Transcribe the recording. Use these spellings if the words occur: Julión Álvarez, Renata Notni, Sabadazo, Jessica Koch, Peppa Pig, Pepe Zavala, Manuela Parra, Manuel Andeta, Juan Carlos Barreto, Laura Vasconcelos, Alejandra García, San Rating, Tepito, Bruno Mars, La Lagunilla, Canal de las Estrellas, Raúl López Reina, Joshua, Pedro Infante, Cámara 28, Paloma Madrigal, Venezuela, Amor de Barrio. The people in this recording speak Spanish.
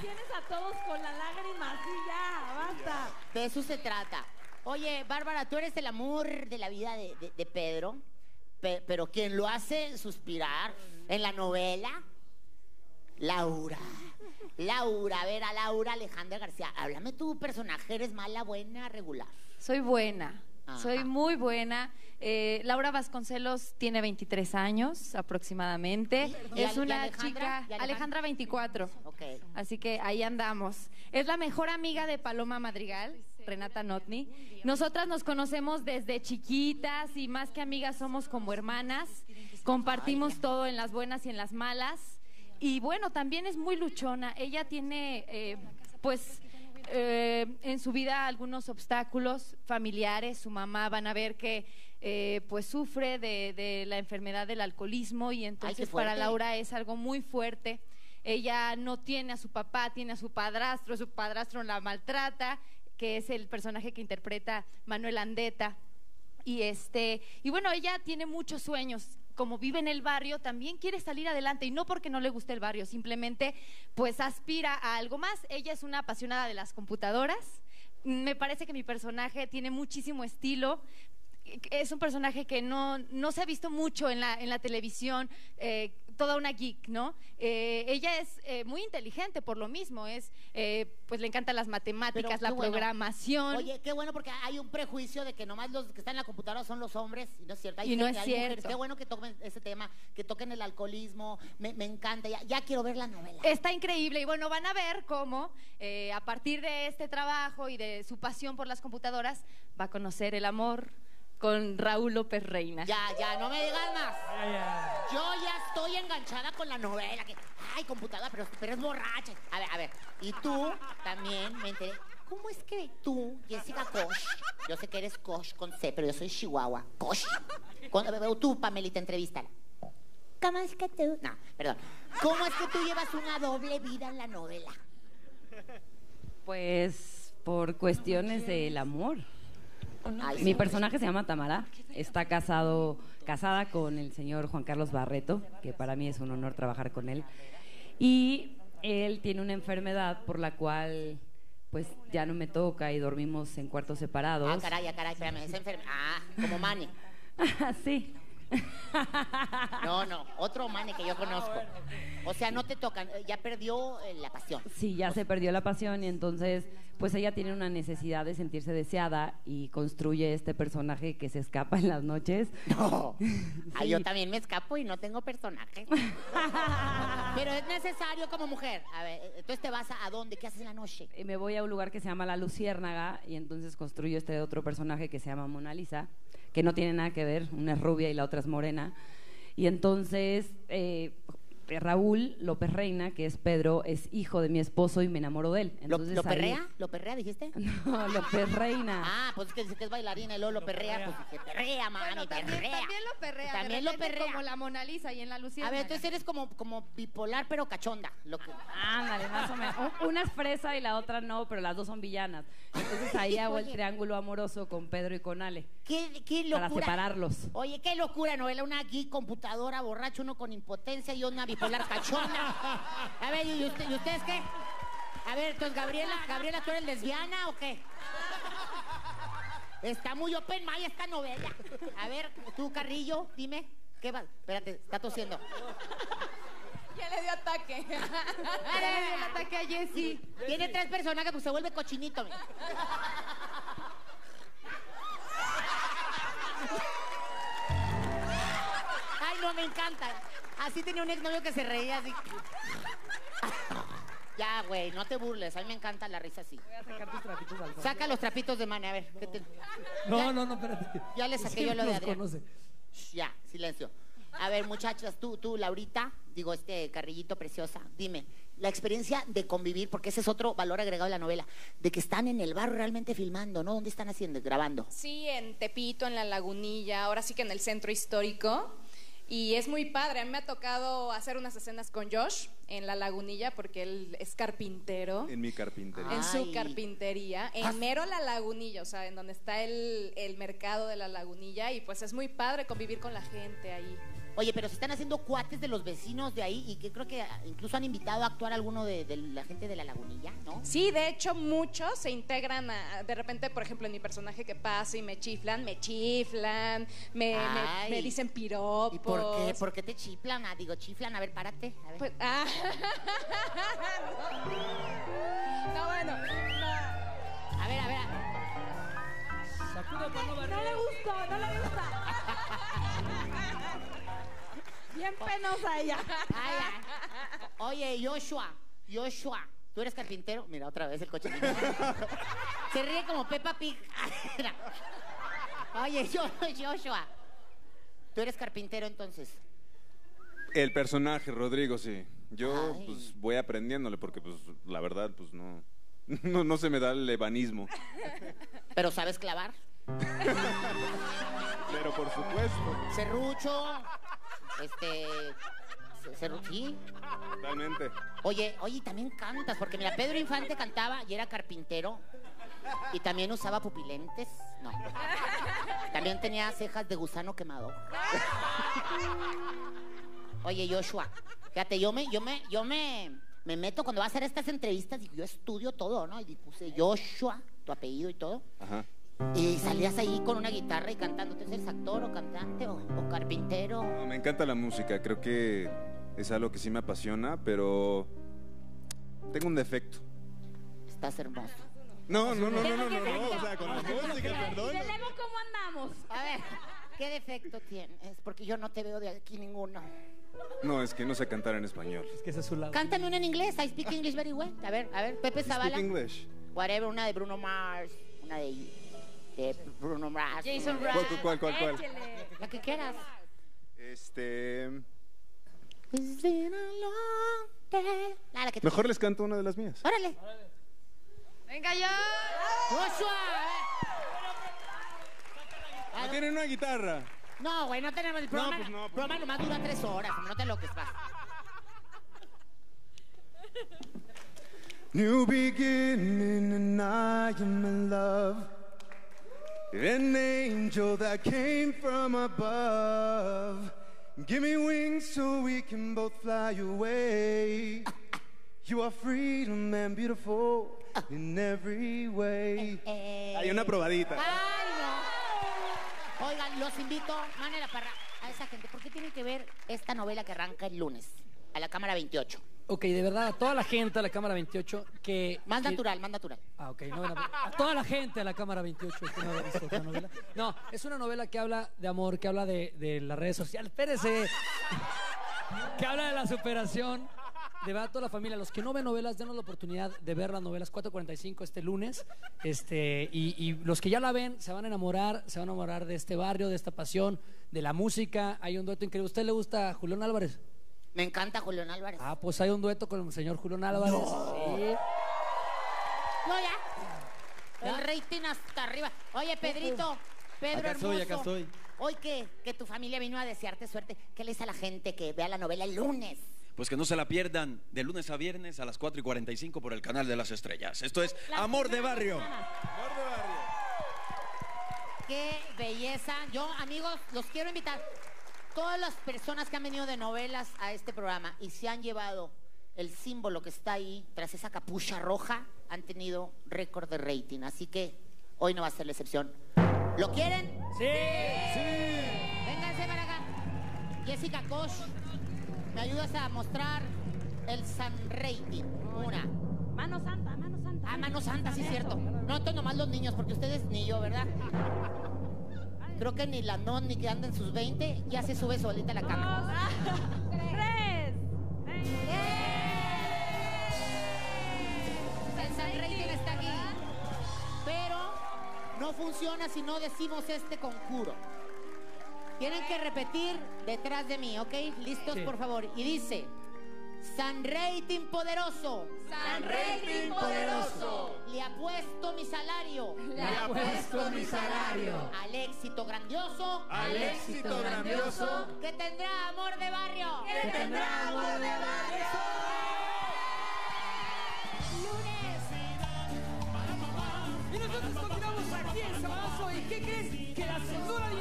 tienes a todos con la lágrima, así ya, basta. De eso se trata. Oye, Bárbara, tú eres el amor de la vida de Pedro, pero quien lo hace suspirar en la novela, Laura. Laura, a ver, a Laura Alejandra García, háblame tu personaje, ¿eres mala, buena, regular? Soy buena. Ajá. Soy muy buena. Laura Vasconcelos tiene 23 años aproximadamente. Es una chica... Alejandra, 24. Okay. Así que ahí andamos. Es la mejor amiga de Paloma Madrigal, Renata Notni. Nosotras nos conocemos desde chiquitas y más que amigas somos como hermanas. Compartimos todo en las buenas y en las malas. Y bueno, también es muy luchona. Ella tiene, pues... en su vida algunos obstáculos familiares, su mamá van a ver que pues sufre de la enfermedad del alcoholismo y entonces para Laura es algo muy fuerte. Ella no tiene a su papá, tiene a su padrastro la maltrata, que es el personaje que interpreta Manuel Andeta. Y bueno, ella tiene muchos sueños. Como vive en el barrio, también quiere salir adelante, y no porque no le guste el barrio, simplemente pues aspira a algo más. Ella es una apasionada de las computadoras. Me parece que mi personaje tiene muchísimo estilo. Es un personaje que no se ha visto mucho en la televisión, toda una geek, ¿no? Ella es muy inteligente por lo mismo, es pues le encantan las matemáticas, la programación. Bueno. Oye, qué bueno, porque hay un prejuicio de que nomás los que están en la computadora son los hombres, y no es cierto. Hay mujeres. Qué bueno que toquen ese tema, que toquen el alcoholismo, me encanta, ya quiero ver la novela. Está increíble, y bueno, van a ver cómo a partir de este trabajo y de su pasión por las computadoras, va a conocer el amor con Raúl López Reina. Ya, no me digas más. Yo ya estoy enganchada con la novela. Que, ay, computadora, pero es borracha. A ver. Y tú también me enteré. ¿Cómo es que tú, Jessica Koch, yo sé que eres Koch con C, pero yo soy Chihuahua, Koch? Tú, Pamelita, entrevístala. ¿Cómo es que tú? No, perdón. ¿Cómo es que tú llevas una doble vida en la novela? Pues por cuestiones del amor. Mi personaje se llama Tamara, está casada con el señor Juan Carlos Barreto, que para mí es un honor trabajar con él, y él tiene una enfermedad por la cual pues ya no me toca y dormimos en cuartos separados. Ah, caray, espérame, esa enfermedad, como Mane. Sí. No, otro Mane que yo conozco. O sea, no te tocan, ya perdió la pasión. Sí, ya se perdió la pasión, y entonces pues ella tiene una necesidad de sentirse deseada y construye este personaje que se escapa en las noches. No, sí. Yo también me escapo y no tengo personaje. Pero es necesario como mujer. A ver, entonces te vas a dónde, ¿qué haces en la noche? Me voy a un lugar que se llama La Luciérnaga, y entonces construyo este otro personaje que se llama Mona Lisa, que no tiene nada que ver, una es rubia y la otra es morena. Y entonces Raúl López Reina, que es Pedro, es hijo de mi esposo y me enamoro de él. Entonces, ¿Lo perrea? ¿Lo perrea dijiste? No, López Reina. Ah, pues es que dice que es bailarina y luego lo perrea, pues dice, perrea, mami, bueno, perrea. También lo perrea. También lo perrea. Como la Mona Lisa y en la Luciana. A ver, entonces eres como bipolar pero cachonda. Ándale, más o menos. Una es fresa y la otra no, pero las dos son villanas. Entonces ahí hago el triángulo amoroso con Pedro y con Ale. ¿Qué locura? Para separarlos. Oye, qué locura novela, una aquí, computadora, borracho, uno con impotencia y una bipolar cachona. A ver, ¿y ustedes qué? A ver, entonces, Gabriela, ¿tú eres lesbiana o qué? Está muy open mind esta novela. A ver, tú, Carrillo, dime, ¿qué va? Espérate, está tosiendo. Ya le dio ataque. Ya le dio el ataque a Jessy. Tiene tres personajes, pues se vuelve cochinito. Mira. Ay, no, me encanta. Así tenía un exnovio que se reía así. Ya, güey, no te burles. A mí me encanta la risa así. Voy a sacar tus trapitos al fondo. Saca los trapitos de Mane, a ver. No, no, espérate. Ya le saqué yo lo de Adrián. Ya, silencio. A ver, muchachas, tú, Laurita, digo, Carrillito preciosa, dime, la experiencia de convivir, porque ese es otro valor agregado de la novela, de que están en el barrio realmente filmando, ¿no? ¿Dónde están haciendo? ¿Grabando? Sí, en Tepito, en La Lagunilla, ahora sí que en el Centro Histórico. Y es muy padre, a mí me ha tocado hacer unas escenas con Josh en La Lagunilla, porque él es carpintero. En mi carpintería. En su carpintería, en mero La Lagunilla, o sea, en donde está el mercado de La Lagunilla, y pues es muy padre convivir con la gente ahí. Oye, pero se están haciendo cuates de los vecinos de ahí y que creo que incluso han invitado a actuar a alguno de la gente de La Lagunilla, ¿no? Sí, de hecho muchos se integran a, de repente, por ejemplo, en mi personaje que pasa y me dicen piropos. ¿Y por qué? ¿Por qué te chiflan? Ah, digo, chiflan, a ver, párate. A ver. Pues, ah. No, bueno. No. A ver, a ver. Okay, no le gustó, no le gusta. Bien penosa ella. Oye, Joshua, ¿tú eres carpintero? Mira, otra vez el coche. Se ríe como Peppa Pig. Oye, Joshua, ¿tú eres carpintero entonces? El personaje, Rodrigo, sí. Yo, pues, voy aprendiéndole porque, pues, la verdad, pues, no se me da el ebanismo. ¿Pero sabes clavar? Pero por supuesto. Serrucho. Serruchí. Totalmente. Oye, también cantas, porque mira, Pedro Infante cantaba y era carpintero. Y también usaba pupilentes. No. También tenía cejas de gusano quemado. Oye, Joshua, fíjate, me meto cuando va a hacer estas entrevistas, digo, yo estudio todo, ¿no? Y puse Joshua, tu apellido y todo. Ajá. Y salías ahí con una guitarra y cantando. ¿Entonces eres actor o cantante o carpintero? No, me encanta la música, creo que es algo que sí me apasiona, pero tengo un defecto. Estás hermoso. No, o sea, con la música, perdón. Y luego, ¿cómo andamos? A ver, ¿qué defecto tienes? Porque yo no te veo de aquí ninguno. No, es que no sé cantar en español. Es que ese es su lado. Cántame una en inglés, I speak English very well. A ver, Pepe Zavala. I speak English. Whatever, una de Bruno Mars, una de Bruno Mars. Jason Mars. ¿Cuál? La que quieras. It's been a long day. Mejor les canto una de las mías. Órale. Venga yo. Joshua. ¿Tienen una guitarra? No, güey, no tenemos el programa. El programa nomás dura 3 horas, no te loques, va. New beginning and I am in love. An angel that came from above. Give me wings so we can both fly away. You are freedom and beautiful in every way. Hay una probadita. Oigan, los invito, Manuela Parra, a esa gente, ¿por qué tiene que ver esta novela que arranca el lunes? A la Cámara 28. Ok, de verdad, a toda la gente a la Cámara 28 que... Más natural. Ah, ok, a toda la gente a la Cámara 28 que no había visto esta novela. No, es una novela que habla de amor, que habla de las redes sociales, espérese, que habla de la superación. De verdad, toda la familia, los que no ven novelas, denos la oportunidad de ver las novelas 4:45 este lunes. Y los que ya la ven se van a enamorar de este barrio, de esta pasión, de la música. Hay un dueto increíble. ¿Usted le gusta Julión Álvarez? Me encanta Julión Álvarez. Ah, pues hay un dueto con el señor Julión Álvarez. No. Sí. No, ya. El rating hasta arriba. Oye, Pedrito, Pedro acá hermoso. Acá estoy. Hoy que tu familia vino a desearte suerte, ¿qué le dice a la gente que vea la novela el lunes? Pues que no se la pierdan de lunes a viernes a las 4:45 por el Canal de las Estrellas. Esto es Amor de Barrio. ¡Qué belleza! Yo, amigos, los quiero invitar. Todas las personas que han venido de novelas a este programa y se han llevado el símbolo que está ahí, tras esa capucha roja, han tenido récord de rating. Así que hoy no va a ser la excepción. ¿Lo quieren? ¡Sí! ¡Sí! Vénganse para acá. Jessica Koch, me ayudas a mostrar el San Rating. Una. Mano Santa. Ah, Mano Santa, sí es cierto. No, esto nomás los niños, porque ustedes ni yo, ¿verdad? Creo que ni la non, ni que anden sus 20, ya se sube solita la cama. 3. Yeah. El San Rating está aquí. Pero no funciona si no decimos este conjuro. Tienen que repetir detrás de mí, ¿ok? ¿Listos, sí, por favor? Y dice, San Rating poderoso. San Rating poderoso. Le apuesto mi salario. Le apuesto mi salario. Al éxito grandioso. Al éxito grandioso. Que tendrá Amor de Barrio. Lunes. Y nosotros continuamos aquí en Sabazo. ¿Y qué crees? Que la censura...